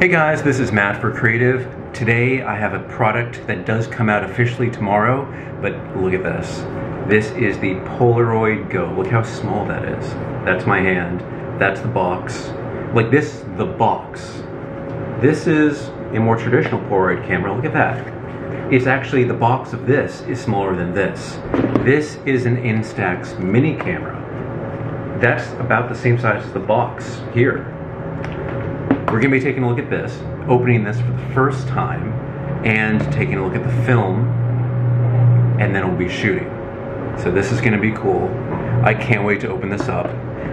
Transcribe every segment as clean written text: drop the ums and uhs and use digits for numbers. Hey guys, this is Matt for Creative. Today I have a product that does come out officially tomorrow, but look at this. This is the Polaroid Go. Look how small that is. That's my hand. That's the box. Like this, the box. This is a more traditional Polaroid camera. Look at that. It's actually the box of this is smaller than this. This is an Instax mini camera. That's about the same size as the box here. We're going to be taking a look at this, opening this for the first time, and taking a look at the film, and then we'll be shooting. So this is going to be cool. I can't wait to open this up.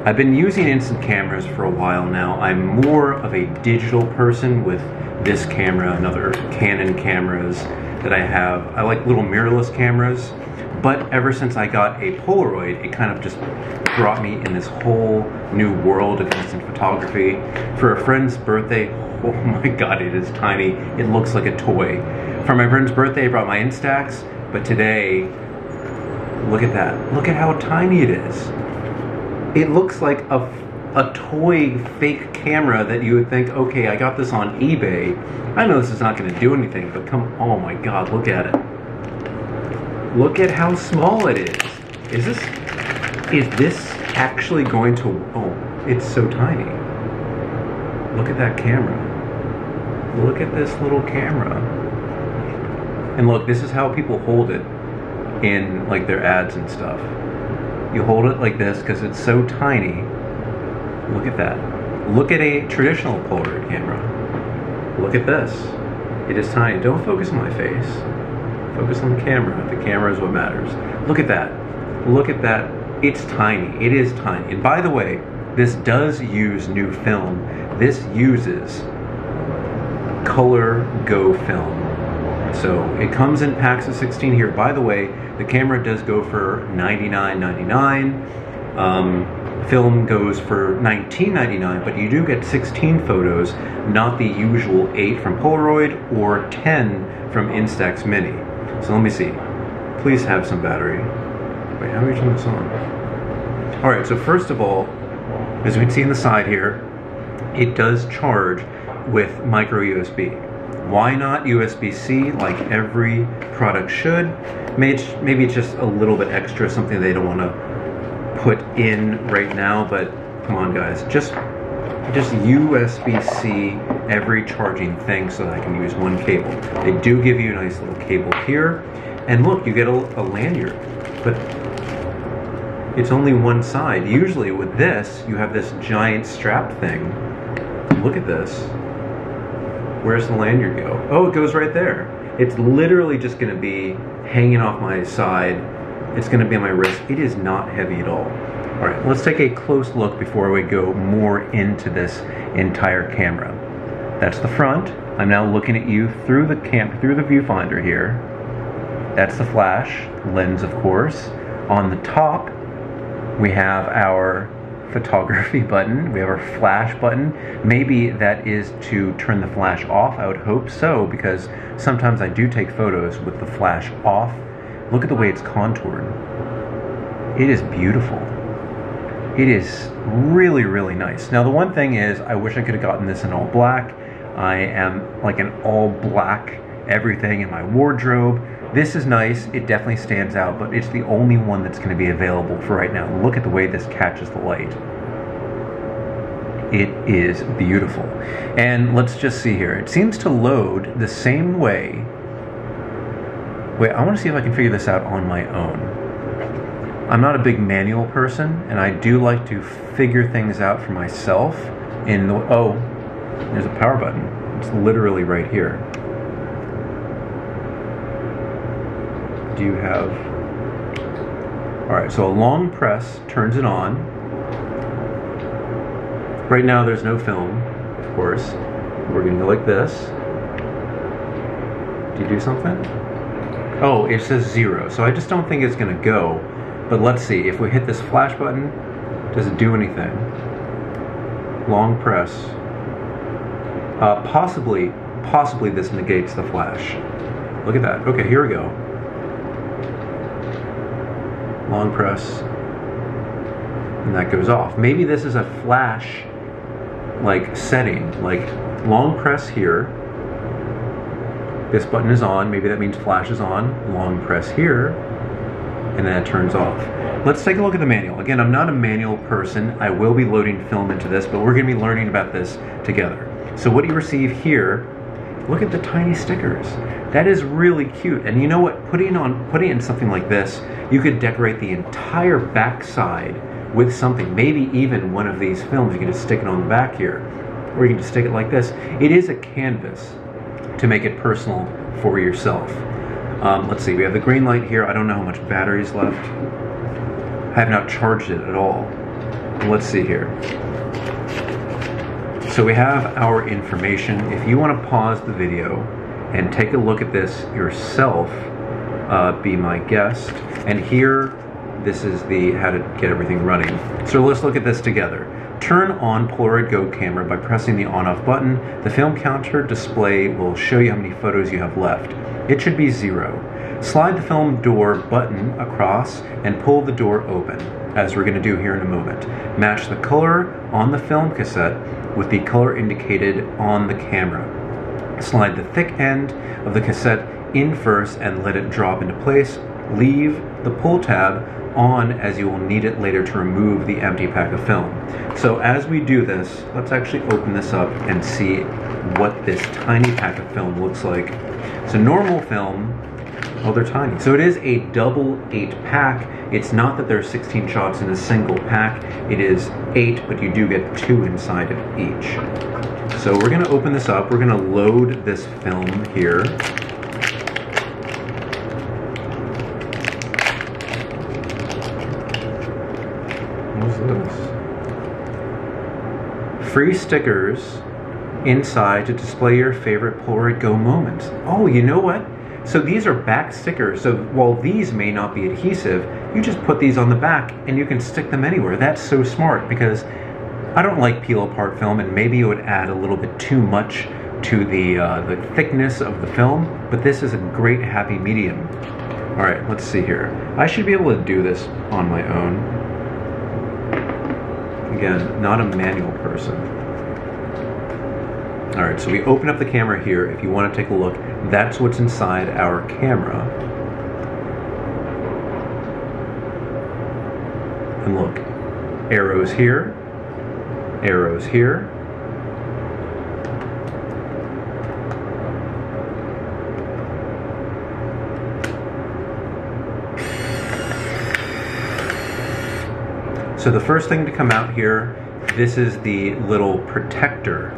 I've been using instant cameras for a while now. I'm more of a digital person with this camera and other Canon cameras that I have. I like little mirrorless cameras, but ever since I got a Polaroid, it kind of just brought me in this whole new world of instant photography. For a friend's birthday, oh my god, it is tiny. It looks like a toy. For my friend's birthday, I brought my Instax, but today, look at that. Look at how tiny it is. It looks like a toy fake camera that you would think, okay, I got this on eBay. I know this is not gonna do anything, but come, oh my god, look at it. Look at how small it is. Is this actually going to, oh, it's so tiny. Look at that camera. Look at this little camera. And look, this is how people hold it in like their ads and stuff. You hold it like this because it's so tiny. Look at that. Look at a traditional Polaroid camera. Look at this. It is tiny. Don't focus on my face. Focus on the camera. The camera is what matters. Look at that. Look at that. It's tiny. It is tiny. And by the way, this does use new film. This uses Color Go film. So it comes in packs of 16 here. By the way, the camera does go for $99.99. Film goes for $19.99, but you do get 16 photos, not the usual 8 from Polaroid or 10 from Instax Mini. So let me see. Please have some battery. Wait, how do we turn this on? Alright, so first of all, as you can see in the side here, it does charge with micro USB. Why not USB-C like every product should? Maybe it's just a little bit extra, something they don't want to put in right now, but come on guys, just USB-C every charging thing so that I can use one cable. They do give you a nice little cable here, and look, you get a lanyard, but it's only one side. Usually with this, you have this giant strap thing. Look at this. Where's the lanyard go? Oh, it goes right there. It's literally just gonna be hanging off my side. It's gonna be on my wrist. It is not heavy at all. All right, let's take a close look before we go more into this entire camera. That's the front. I'm now looking at you through the viewfinder here. That's the flash lens, of course. On the top, we have our photography button. We have our flash button. Maybe that is to turn the flash off. I would hope so, because sometimes I do take photos with the flash off. Look at the way it's contoured. It is beautiful. It is really, really nice. Now the one thing is, I wish I could have gotten this in all black. I am like an all black everything in my wardrobe. This is nice, it definitely stands out, but it's the only one that's gonna be available for right now. Look at the way this catches the light. It is beautiful. And let's just see here. It seems to load the same way. Wait, I wanna see if I can figure this out on my own. I'm not a big manual person, and I do like to figure things out for myself in the, oh, there's a power button. It's literally right here. Do you have, all right, so a long press turns it on. Right now there's no film, of course. We're gonna go like this. Do you do something? Oh, it says 0, so I just don't think it's gonna go. But let's see, if we hit this flash button, does it do anything? Long press. Possibly this negates the flash. Look at that. Okay, here we go. Long press. And that goes off. Maybe this is a flash, like, setting. Like, long press here. This button is on, maybe that means flash is on. Long press here, and then it turns off. Let's take a look at the manual. Again, I'm not a manual person. I will be loading film into this, but we're gonna be learning about this together. So what do you receive here? Look at the tiny stickers. That is really cute. And you know what, putting in something like this, you could decorate the entire backside with something, maybe even one of these films. You can just stick it on the back here, or you can just stick it like this. It is a canvas to make it personal for yourself. Let's see, we have the green light here. I don't know how much battery is left. I have not charged it at all. Let's see here. So we have our information. If you want to pause the video and take a look at this yourself, be my guest. And here, this is the how to get everything running. So let's look at this together. Turn on Polaroid Go camera by pressing the on-off button. The film counter display will show you how many photos you have left. It should be 0. Slide the film door button across and pull the door open, as we're going to do here in a moment. Match the color on the film cassette with the color indicated on the camera. Slide the thick end of the cassette in first and let it drop into place. Leave the pull tab on, as you will need it later to remove the empty pack of film. So as we do this, let's actually open this up and see what this tiny pack of film looks like. So normal film, oh, they're tiny. So it is a double 8 pack. It's not that there are 16 shots in a single pack. It is 8, but you do get 2 inside of each. So we're gonna open this up. We're gonna load this film here. Free stickers inside to display your favorite Polaroid Go moments. Oh, you know what? So these are back stickers, so while these may not be adhesive, you just put these on the back and you can stick them anywhere. That's so smart, because I don't like peel-apart film, and maybe it would add a little bit too much to the thickness of the film, but this is a great happy medium. All right, let's see here. I should be able to do this on my own. Again, not a manual person. All right, so we open up the camera here. If you want to take a look, that's what's inside our camera. And look, arrows here, arrows here. So the first thing to come out here, this is the little protector.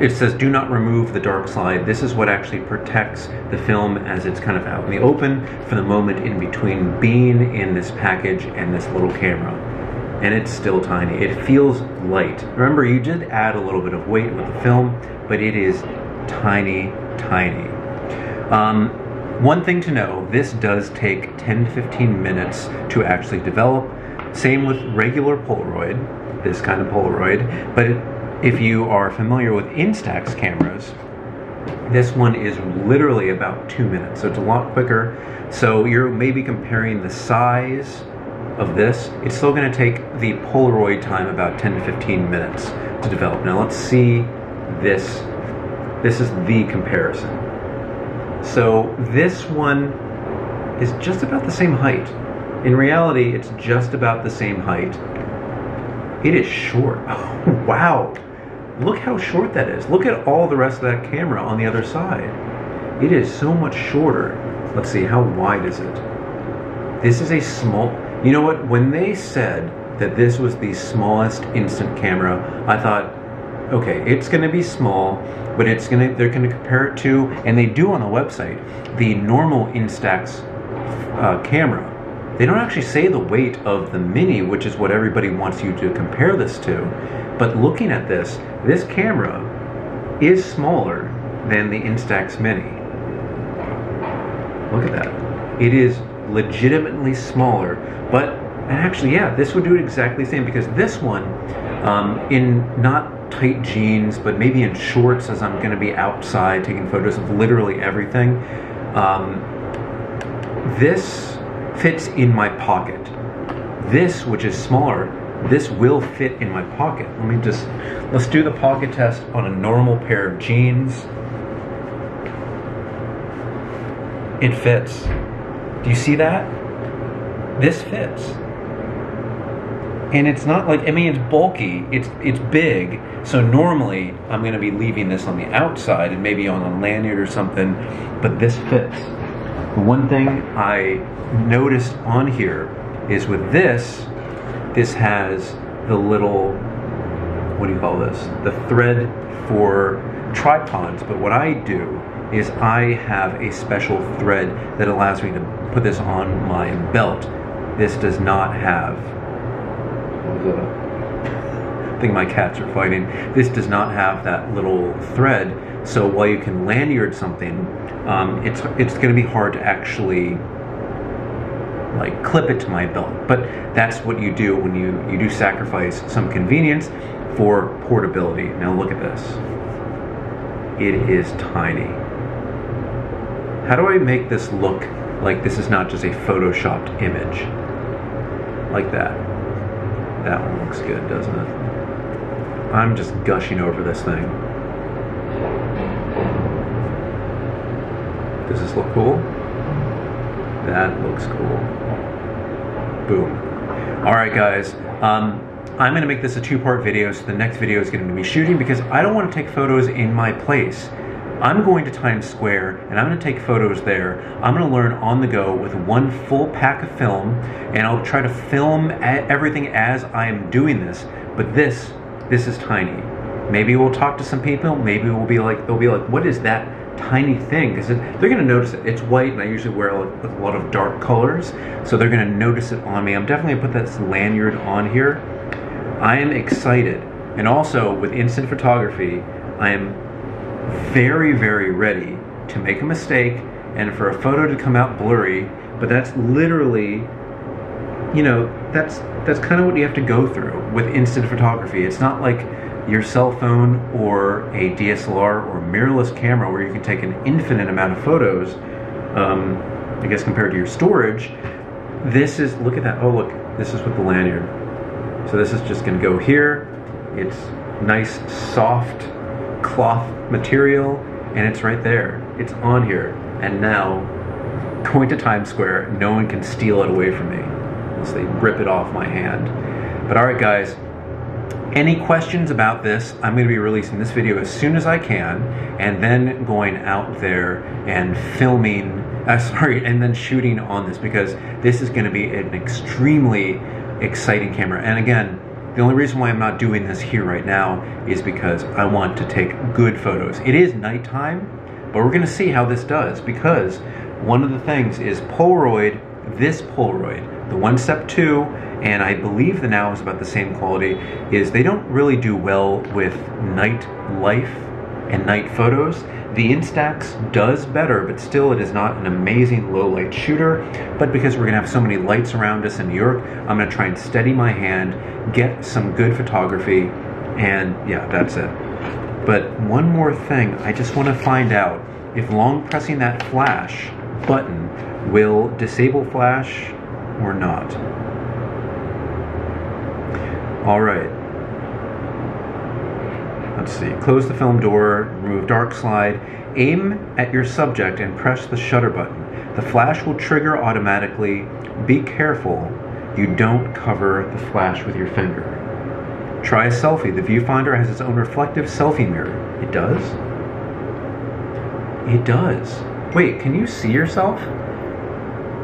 It says do not remove the dark slide. This is what actually protects the film as it's kind of out in the open for the moment in between being in this package and this little camera. And it's still tiny. It feels light. Remember, you did add a little bit of weight with the film, but it is tiny, tiny. One thing to know, this does take 10 to 15 minutes to actually develop. Same with regular Polaroid, this kind of Polaroid, but if you are familiar with Instax cameras, this one is literally about 2 minutes, so it's a lot quicker. So you're maybe comparing the size of this, it's still gonna take the Polaroid time about 10 to 15 minutes to develop. Now let's see this. This is the comparison. So this one is just about the same height. In reality, it's just about the same height. It is short. Oh, wow. Look how short that is. Look at all the rest of that camera on the other side. It is so much shorter. Let's see, how wide is it? This is a small... You know what? When they said that this was the smallest instant camera, I thought, okay, it's going to be small, but it's going to—they're going to compare it to, and they do on the website, the normal Instax camera. They don't actually say the weight of the Mini, which is what everybody wants you to compare this to. But looking at this, this camera is smaller than the Instax Mini. Look at that; it is legitimately smaller. But actually, yeah, this would do it exactly the same, because this one, in not tight jeans, but maybe in shorts, as I'm going to be outside taking photos of literally everything. This fits in my pocket. This, which is smaller, This will fit in my pocket. Let's do the pocket test on a normal pair of jeans. It fits. Do you see that? This fits. And it's not like, I mean, it's bulky, it's big, so normally I'm gonna be leaving this on the outside and maybe on a lanyard or something, but this fits. The one thing I noticed on here is with this, this has the little, what do you call this? The thread for tripods, but what I do is I have a special thread that allows me to put this on my belt. This does not have. I think my cats are fighting. This does not have that little thread, so while you can lanyard something, it's going to be hard to actually like clip it to my belt. But that's what you do when you do sacrifice some convenience for portability. Now look at this. It is tiny. How do I make this look like this is not just a photoshopped image? Like that. That one looks good, doesn't it? I'm just gushing over this thing. Does this look cool? That looks cool. Boom. All right, guys. I'm gonna make this a two-part video, so the next video is gonna be shooting because I don't wanna take photos in my place. I'm going to Times Square and I'm gonna take photos there. I'm gonna learn on the go with one full pack of film, and I'll try to film everything as I am doing this. But this is tiny. Maybe we'll talk to some people, maybe we'll be like, they'll be like, what is that tiny thing? Because they're gonna notice it. It's white and I usually wear a lot of dark colors, so they're gonna notice it on me. I'm definitely gonna put that lanyard on here. I am excited. And also with instant photography, I am very, very ready to make a mistake and for a photo to come out blurry, but that's literally, you know, that's kind of what you have to go through with instant photography. It's not like your cell phone or a DSLR or mirrorless camera where you can take an infinite amount of photos, I guess compared to your storage. This is, look at that, oh look, this is with the lanyard. So this is just gonna go here. It's nice, soft, cloth material, and it's right there. It's on here. And now, going to Times Square, no one can steal it away from me unless they rip it off my hand. But alright guys, any questions about this? I'm going to be releasing this video as soon as I can, and then going out there and filming, and then shooting on this, because this is going to be an extremely exciting camera. And again, the only reason why I'm not doing this here right now is because I want to take good photos. It is nighttime, but we're gonna see how this does, because one of the things is Polaroid, this Polaroid, the One Step 2, and I believe the Now is about the same quality, is they don't really do well with night life and night photos. The Instax does better, but still it is not an amazing low light shooter. But because we're gonna have so many lights around us in New York, I'm gonna try and steady my hand, get some good photography, and yeah, that's it. But one more thing, I just wanna find out if long pressing that flash button will disable flash or not. All right. Let's see, close the film door, remove dark slide, aim at your subject and press the shutter button. The flash will trigger automatically. Be careful you don't cover the flash with your finger. Try a selfie. The viewfinder has its own reflective selfie mirror. It does? It does. Wait, can you see yourself?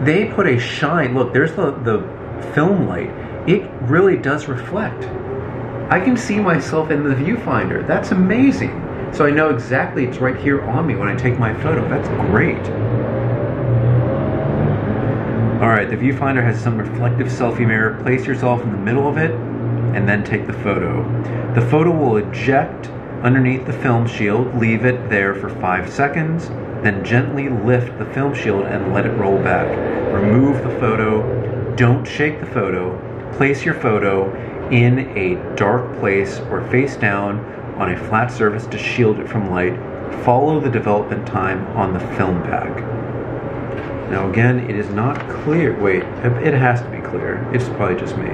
They put a shine, look, there's the film light. It really does reflect. I can see myself in the viewfinder. That's amazing. So I know exactly it's right here on me when I take my photo. That's great. All right, the viewfinder has some reflective selfie mirror. Place yourself in the middle of it and then take the photo. The photo will eject underneath the film shield. Leave it there for 5 seconds, then gently lift the film shield and let it roll back. Remove the photo. Don't shake the photo. Place your photo in a dark place or face down on a flat surface to shield it from light. Follow the development time on the film pack. Now again, it is not clear. Wait, it has to be clear. It's probably just me.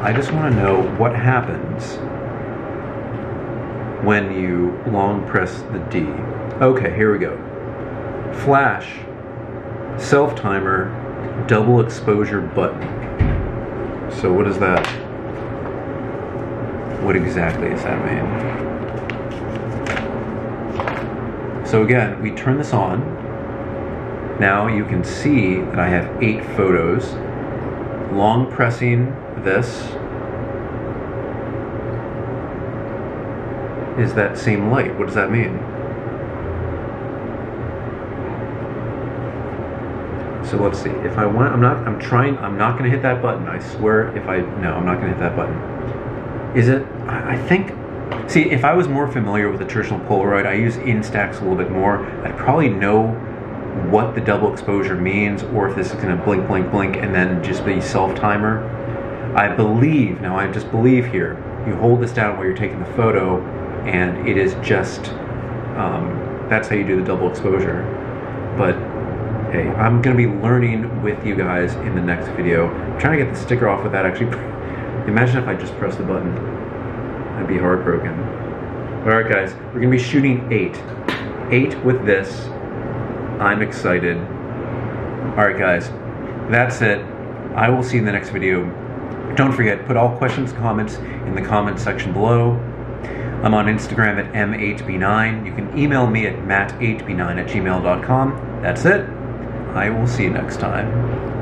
I just want to know what happens when you long press the D. Okay, here we go. Flash, self-timer, double exposure button. So what is that? What exactly does that mean? So again, we turn this on. Now you can see that I have 8 photos. Long pressing this is that same light. What does that mean? So let's see. If I want, I'm not going to hit that button. I swear if I, no, I'm not going to hit that button. Is it, I think, see, if I was more familiar with the traditional Polaroid, I use Instax a little bit more, I'd probably know what the double exposure means, or if this is going to blink, blink, blink, and then just be self-timer. I believe, now I just believe here, you hold this down while you're taking the photo, and it is just, that's how you do the double exposure. But hey, I'm going to be learning with you guys in the next video. I'm trying to get the sticker off with that, actually. Imagine if I just pressed the button. I'd be heartbroken. Alright guys, we're going to be shooting 8 with this. I'm excited. Alright guys, that's it. I will see you in the next video. Don't forget, put all questions, comments in the comment section below. I'm on Instagram at m8b9. You can email me at matt8b9@gmail.com. That's it. I will see you next time.